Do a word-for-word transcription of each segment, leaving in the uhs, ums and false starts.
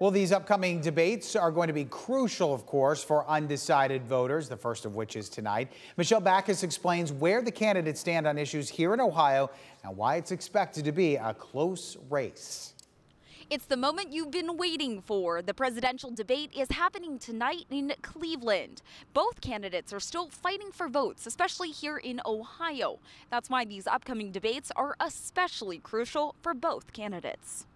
Well, these upcoming debates are going to be crucial, of course, for undecided voters, the first of which is tonight. Michelle Bakus explains where the candidates stand on issues here in Ohio and why it's expected to be a close race. It's the moment you've been waiting for. The presidential debate is happening tonight in Cleveland. Both candidates are still fighting for votes, especially here in Ohio. That's why these upcoming debates are especially crucial for both candidates.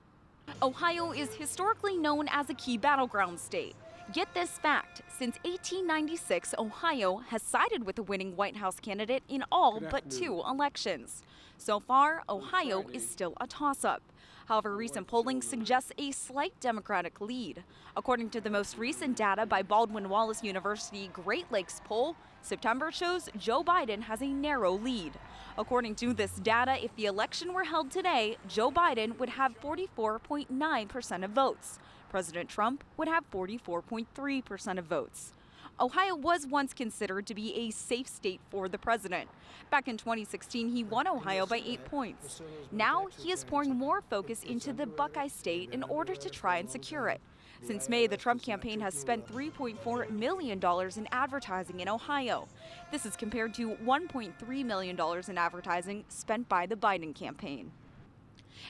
Ohio is historically known as a key battleground state. Get this fact, since eighteen ninety-six, Ohio has sided with the winning White House candidate in all but two elections. So far, Ohio is still a toss-up. However, recent polling suggests a slight Democratic lead. According to the most recent data by Baldwin-Wallace University Great Lakes Poll, September shows Joe Biden has a narrow lead. According to this data, if the election were held today, Joe Biden would have forty-four point nine percent of votes. President Trump would have forty-four point three percent of votes. Ohio was once considered to be a safe state for the president. Back in twenty sixteen, he won Ohio by eight points. Now he is pouring more focus into the Buckeye State in order to try and secure it. Since May, the Trump campaign has spent three point four million dollars in advertising in Ohio. This is compared to one point three million dollars in advertising spent by the Biden campaign.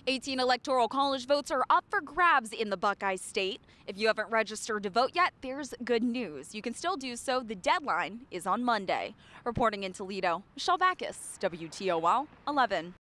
eighteen electoral college votes are up for grabs in the Buckeye State. If you haven't registered to vote yet, there's good news. You can still do so. The deadline is on Monday. Reporting in Toledo, Michelle Bakus, W T O L eleven.